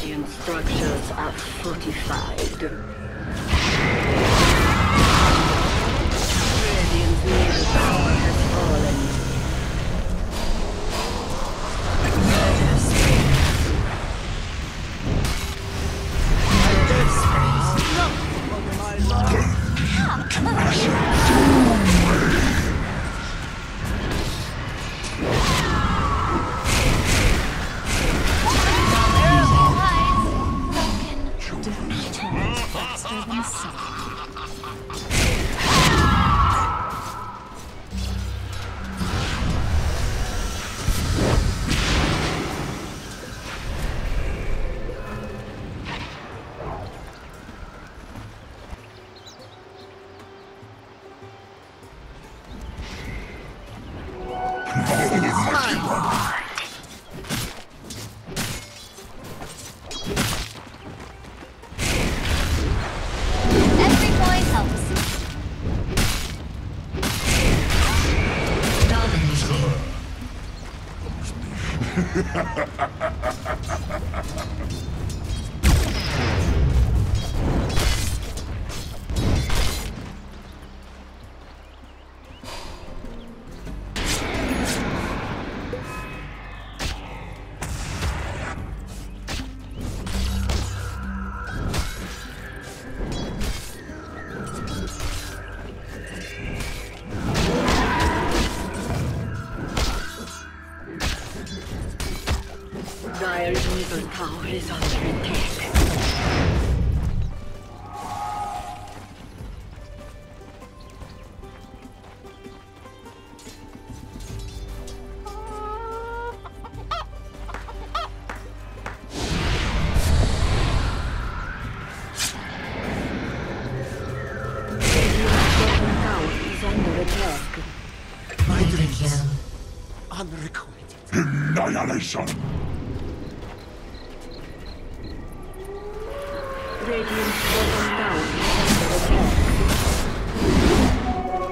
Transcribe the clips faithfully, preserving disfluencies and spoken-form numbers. Guardian structures are fortified. Radiant's middle tower has fallen. Murder spree. Murder spree. Murder spree. Annihilation!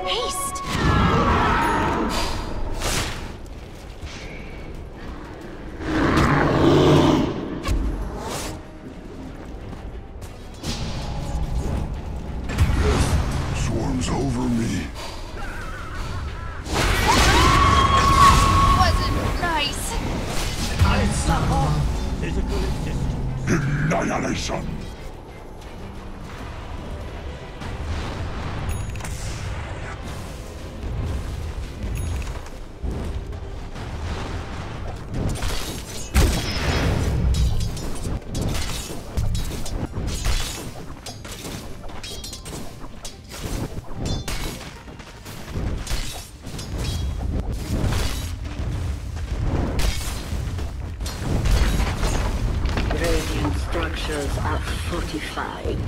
Haste! Swarms over me. Annihilation! Are fortified. Mine.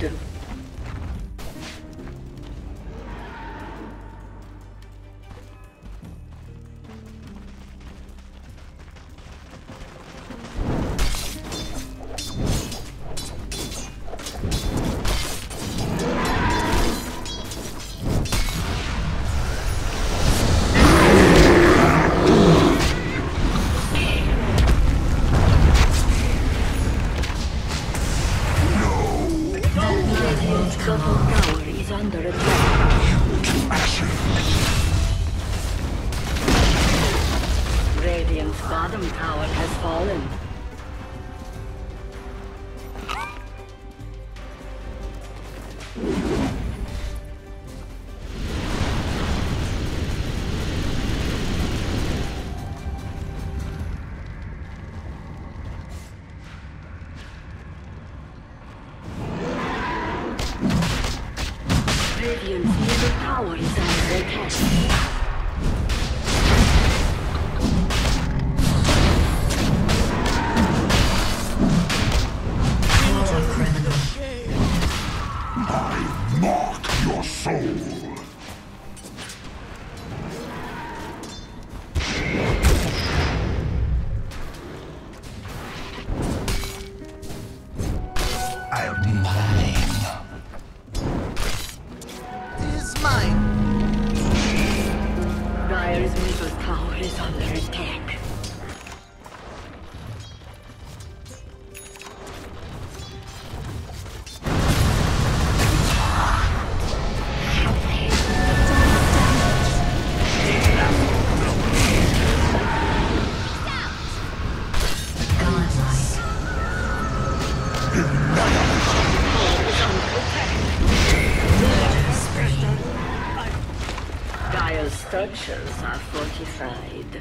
biostructures are fortified.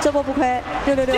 这波不亏，六六六。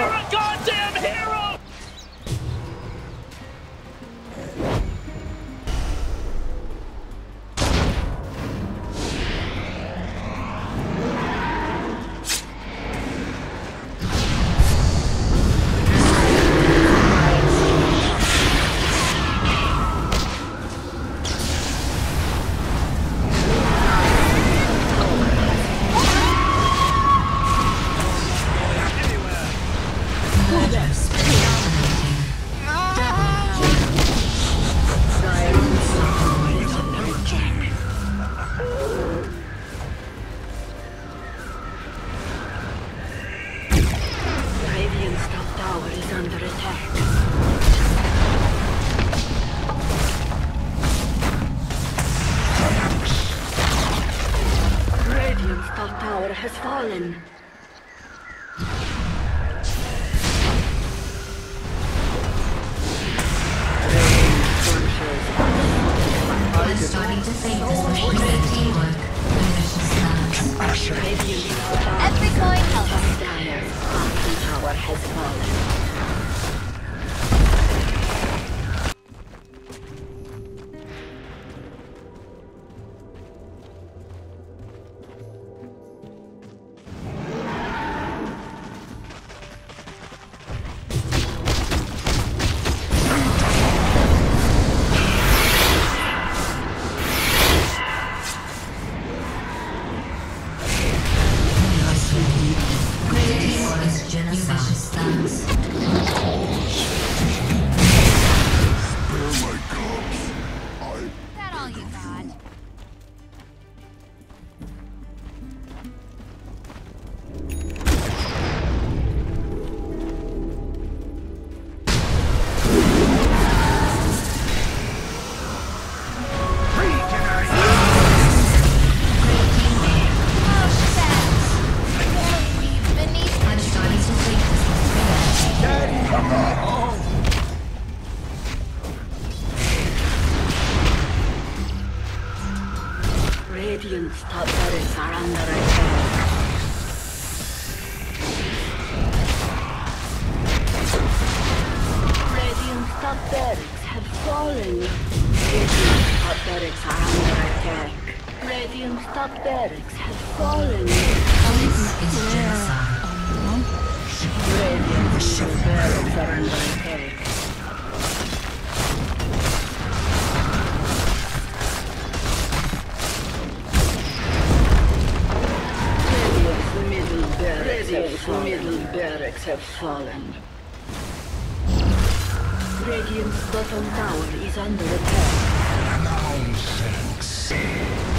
Have fallen. Radiant's bottom tower is under attack. Nonsense.